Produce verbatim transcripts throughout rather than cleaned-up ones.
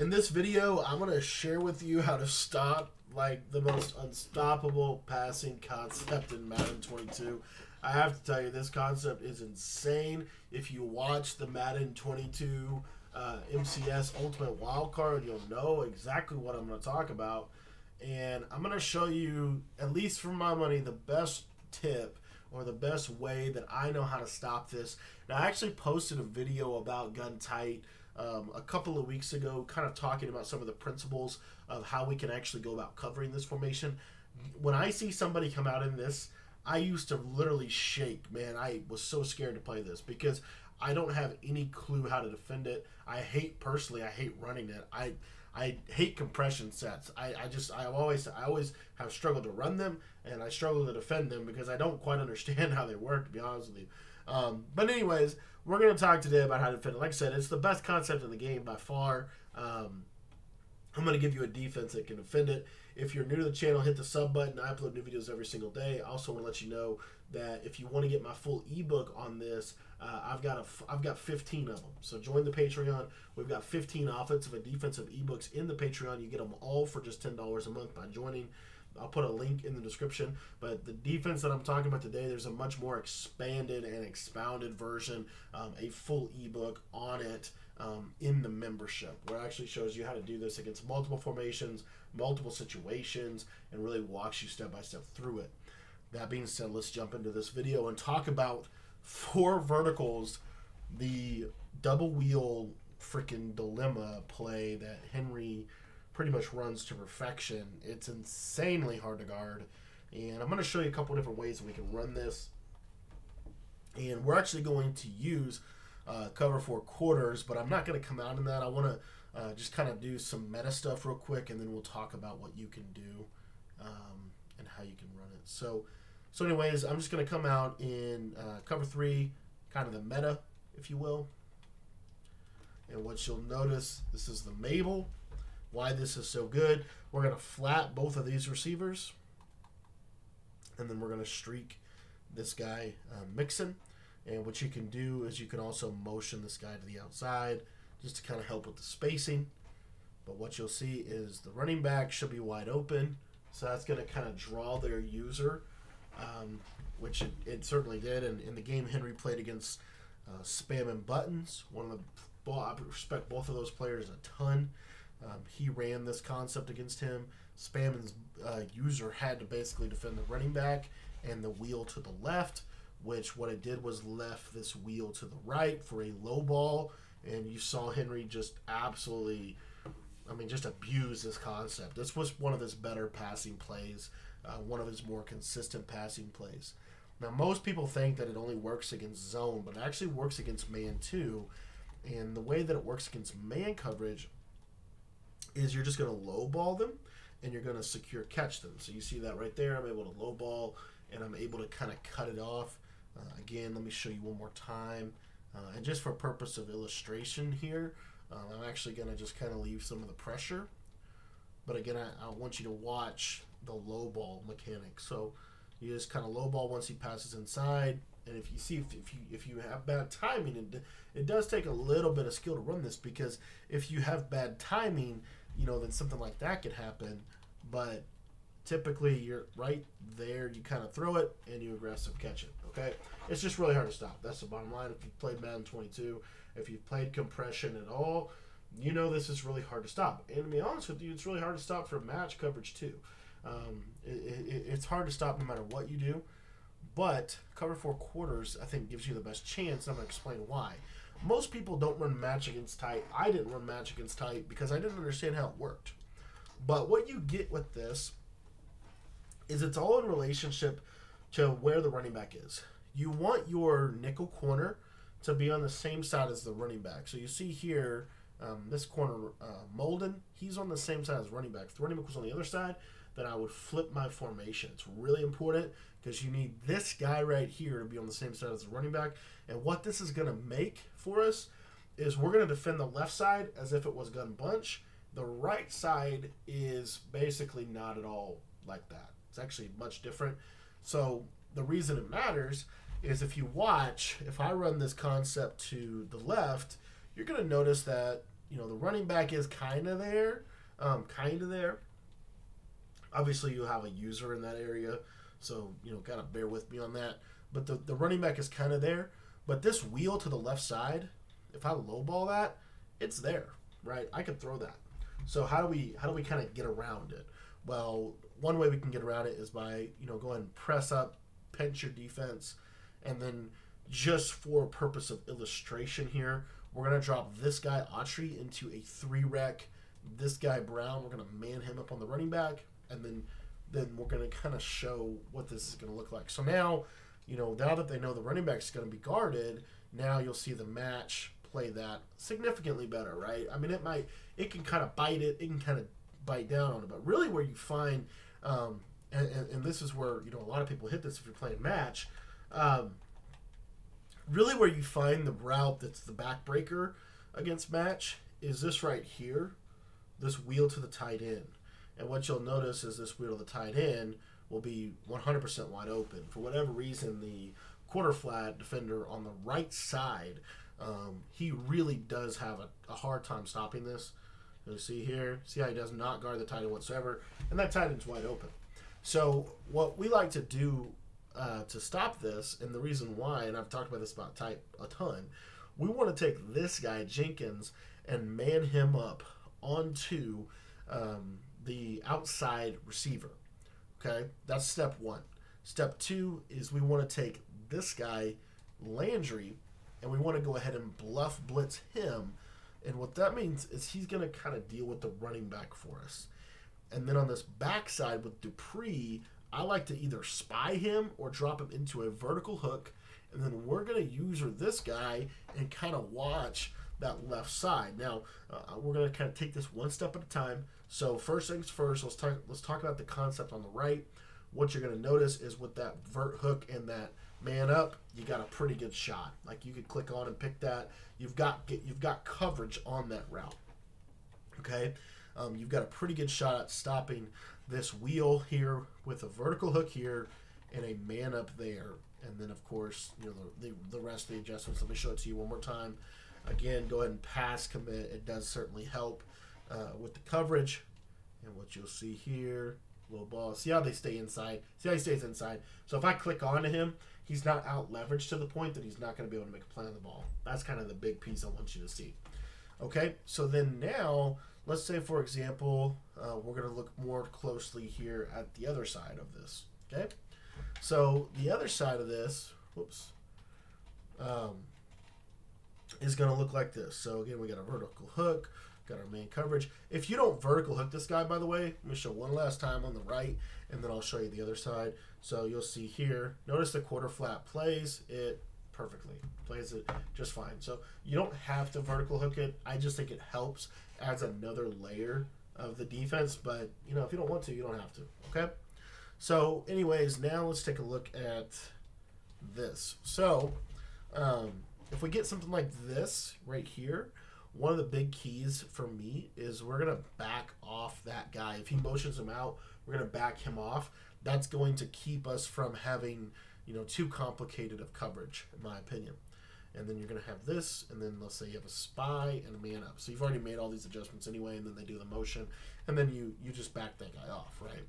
In this video, I'm going to share with you how to stop, like, the most unstoppable passing concept in Madden twenty-two. I have to tell you, this concept is insane. If you watch the Madden twenty-two uh, M C S Ultimate Wildcard, you'll know exactly what I'm going to talk about. And I'm going to show you, at least for my money, the best tip or the best way that I know how to stop this. And I actually posted a video about gun tight um, a couple of weeks ago, kind of talking about some of the principles of how we can actually go about covering this formation. When I see somebody come out in this, I used to literally shake, man. I was so scared to play this because I don't have any clue how to defend it. I hate, personally, I hate running it. I I hate compression sets. I, I just, I always, I always have struggled to run them, and I struggle to defend them because I don't quite understand how they work, to be honest with you. Um, but anyways, we're going to talk today about how to defend it. Like I said, it's the best concept in the game by far. Um, I'm going to give you a defense that can defend it. If you're new to the channel, hit the sub button. I upload new videos every single day. I also want to let you know that if you want to get my full ebook on this, uh, I've got a, I've got fifteen of them. So join the Patreon. We've got fifteen offensive and defensive ebooks in the Patreon. You get them all for just ten dollars a month by joining. I'll put a link in the description. But the defense that I'm talking about today, there's a much more expanded and expounded version, um, a full ebook on it. Um, in the membership, where it actually shows you how to do this against multiple formations, multiple situations, and really walks you step by step through it. That being said, let's jump into this video and talk about four verticals, the double wheel freaking dilemma play that Henry pretty much runs to perfection. It's insanely hard to guard, and I'm going to show you a couple different ways that we can run this. And we're actually going to use Uh, cover four quarters, but I'm not going to come out in that. I want to uh, just kind of do some meta stuff real quick, and then we'll talk about what you can do um, and how you can run it. So, so anyways, I'm just going to come out in uh, cover three, kind of the meta, if you will. And what you'll notice, this is the Mabel. Why this is so good? We're going to flat both of these receivers, and then we're going to streak this guy uh, Mixon. And what you can do is you can also motion this guy to the outside just to kind of help with the spacing. But what you'll see is the running back should be wide open. So that's going to kind of draw their user, um, which it, it certainly did. And in the game, Henry played against uh, spamming buttons. One of the, I respect both of those players a ton. Um, he ran this concept against him. Spamming's uh, user had to basically defend the running back and the wheel to the left, which what it did was left this wheel to the right for a low ball, and you saw Henry just absolutely, I mean, just abuse this concept. This was one of his better passing plays, uh, one of his more consistent passing plays. Now, most people think that it only works against zone, but it actually works against man too, and the way that it works against man coverage is you're just going to low ball them, and you're going to secure catch them. So you see that right there. I'm able to low ball, and I'm able to kind of cut it off. Uh, again, let me show you one more time. Uh, and just for purpose of illustration here, um, I'm actually going to just kind of leave some of the pressure. But again, I, I want you to watch the low ball mechanic. So you just kind of low ball once he passes inside. And if you see, if, if, you, if you have bad timing, it, it does take a little bit of skill to run this, because if you have bad timing, you know, then something like that could happen. But typically, you're right there, you kind of throw it, and you aggressive catch it, okay? It's just really hard to stop. That's the bottom line. If you've played Madden twenty-two, if you've played compression at all, you know this is really hard to stop. And to be honest with you, it's really hard to stop for match coverage too. Um, it, it, it's hard to stop no matter what you do, but cover four quarters, I think, gives you the best chance, and I'm going to explain why. Most people don't run match against tight. I didn't run match against tight because I didn't understand how it worked. But what you get with this is it's all in relationship to where the running back is. You want your nickel corner to be on the same side as the running back. So you see here, um, this corner, uh, Molden, he's on the same side as running back. If the running back was on the other side, then I would flip my formation. It's really important because you need this guy right here to be on the same side as the running back. And what this is going to make for us is we're going to defend the left side as if it was gun bunch. The right side is basically not at all like that. It's actually much different. So the reason it matters is if you watch, if I run this concept to the left, you're going to notice that you know, the running back is kind of there, um, kind of there. Obviously, you have a user in that area, so, you know, got to bear with me on that. But the, the running back is kind of there. But this wheel to the left side, if I lowball that, it's there, right? I could throw that. So how do we how do we kind of get around it? Well, one way we can get around it is by, you know, go ahead and press up, pinch your defense, and then just for purpose of illustration here, we're going to drop this guy, Autry, into a three-rec. This guy, Brown, we're going to man him up on the running back, and then, then we're going to kind of show what this is going to look like. So now, you know, now that they know the running back is going to be guarded, now you'll see the match play that significantly better, right? I mean, it might, it can kind of bite it, it can kind of bite down on it, but really where you find, um, and, and, and this is where, you know, a lot of people hit this if you're playing match, um, really where you find the route that's the backbreaker against match is this right here, this wheel to the tight end. And what you'll notice is this wheel to the tight end will be one hundred percent wide open. For whatever reason, the quarter flat defender on the right side, um, he really does have a, a hard time stopping this. You'll see here, see how he does not guard the tight end whatsoever, and that tight end's wide open. So what we like to do uh, to stop this, and the reason why, and I've talked about this about tight a ton, we want to take this guy, Jenkins, and man him up onto um, the outside receiver. Okay, that's step one. Step two is we want to take this guy, Landry, and we want to go ahead and bluff blitz him. And what that means is he's going to kind of deal with the running back for us. And then on this backside with Dupree, I like to either spy him or drop him into a vertical hook. And then we're going to user this guy and kind of watch that left side. Now, uh, we're going to kind of take this one step at a time. So first things first, let's talk, let's talk about the concept on the right. What you're going to notice is with that vert hook and that man up, you got a pretty good shot. Like, you could click on and pick that. You've got get, you've got coverage on that route. Okay, um, you've got a pretty good shot at stopping this wheel here with a vertical hook here and a man up there. And then of course, you know, the, the rest of the adjustments. Let me show it to you one more time. Again, go ahead and pass commit. It does certainly help. Uh, with the coverage, and what you'll see here, low ball. See how they stay inside. See how he stays inside. So if I click onto him, he's not out leveraged to the point that he's not going to be able to make a play on the ball. That's kind of the big piece I want you to see. Okay, so then now, let's say, for example, uh, we're going to look more closely here at the other side of this. Okay, so the other side of this, whoops, um, is going to look like this. So again, we got a vertical hook. Got our main coverage. If you don't vertical hook this guy, by the way, let me show one last time on the right, and then I'll show you the other side. So you'll see here, notice the quarter flat plays it perfectly, plays it just fine. So you don't have to vertical hook it. I just think it helps, adds another layer of the defense, but you know, if you don't want to, you don't have to. Okay, so anyways, now let's take a look at this. So um, if we get something like this right here, one of the big keys for me is we're going to back off that guy. If he motions him out, we're going to back him off. That's going to keep us from having, you know, too complicated of coverage, in my opinion. And then you're going to have this, and then let's say you have a spy and a man up. So you've already made all these adjustments anyway, and then they do the motion, and then you, you just back that guy off, right?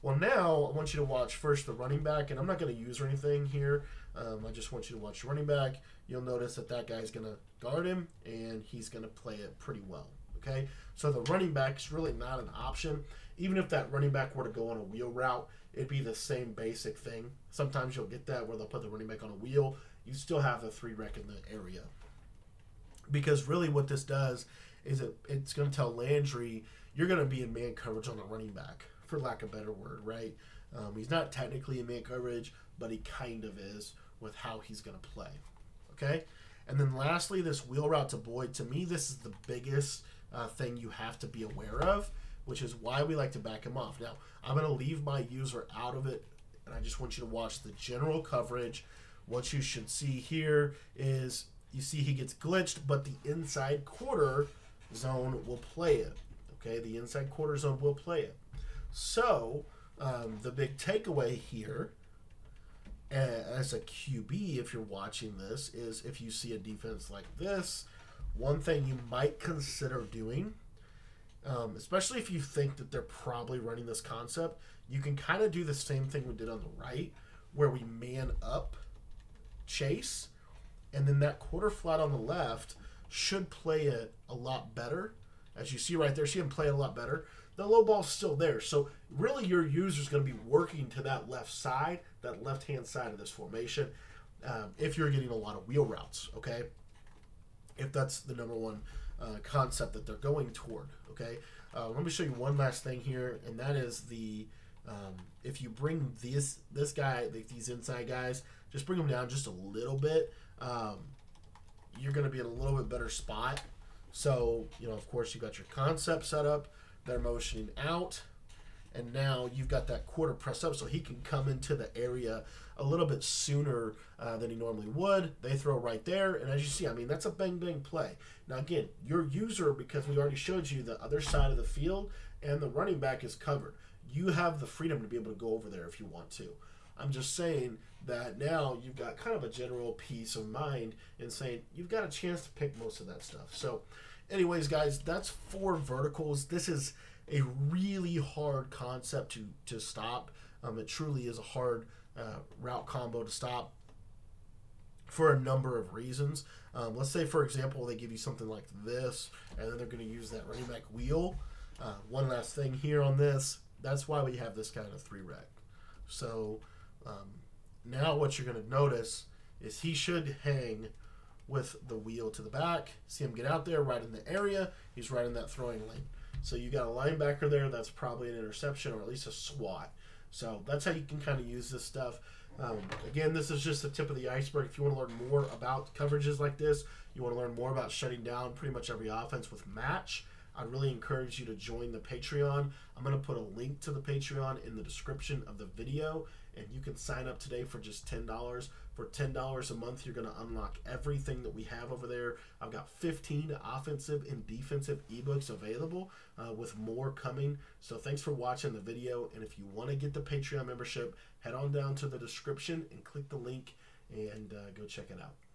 Well, now I want you to watch first the running back, and I'm not going to use or anything here. Um, I just want you to watch the running back. You'll notice that that guy's going to guard him, and he's going to play it pretty well. Okay, so the running back is really not an option. Even if that running back were to go on a wheel route, it'd be the same basic thing. Sometimes you'll get that where they'll put the running back on a wheel. You still have the three rec in the area. Because really what this does is it, it's going to tell Landry, you're going to be in man coverage on the running back, for lack of a better word, right? Um, he's not technically in man coverage, but he kind of is with how he's going to play. Okay? And then lastly, this wheel route to Boyd. To me, this is the biggest uh, thing you have to be aware of, which is why we like to back him off. Now, I'm going to leave my user out of it, and I just want you to watch the general coverage. What you should see here is you see he gets glitched, but the inside quarter zone will play it. Okay? The inside quarter zone will play it. So, um, the big takeaway here as a Q B, if you're watching this, is if you see a defense like this one thing you might consider doing, um, especially if you think that they're probably running this concept, you can kind of do the same thing we did on the right, where we man up chase, and then that quarter flat on the left should play it a lot better. As you see right there, she can play it a lot better. The low ball's still there, so really your user's going to be working to that left side, that left-hand side of this formation, um, if you're getting a lot of wheel routes, okay? If that's the number one uh, concept that they're going toward, okay? Uh, let me show you one last thing here, and that is the, um, if you bring this, this guy, like these inside guys, just bring them down just a little bit, um, you're going to be in a little bit better spot. So, you know, of course, you've got your concept set up. They're motioning out, and now you've got that quarter press up, so he can come into the area a little bit sooner uh, than he normally would. They throw right there, and as you see, I mean, that's a bang bang play. Now again, your user, because we already showed you the other side of the field and the running back is covered, you have the freedom to be able to go over there if you want to. I'm just saying that now you've got kind of a general peace of mind in saying you've got a chance to pick most of that stuff. So anyways, guys, that's four verticals. This is a really hard concept to, to stop. Um, it truly is a hard uh, route combo to stop for a number of reasons. Um, let's say, for example, they give you something like this, and then they're going to use that running back wheel. Uh, one last thing here on this, that's why we have this kind of three rack. So um, now what you're going to notice is he should hang with the wheel to the back. See him get out there right in the area. He's right in that throwing lane. So you got a linebacker there. That's probably an interception or at least a swat. So that's how you can kind of use this stuff. Um, again, this is just the tip of the iceberg. If you want to learn more about coverages like this, you want to learn more about shutting down pretty much every offense with match, I'd really encourage you to join the Patreon. I'm going to put a link to the Patreon in the description of the video, and you can sign up today for just ten dollars. For ten dollars a month, you're going to unlock everything that we have over there. I've got fifteen offensive and defensive ebooks available uh, with more coming. So thanks for watching the video. And if you want to get the Patreon membership, head on down to the description and click the link and uh, go check it out.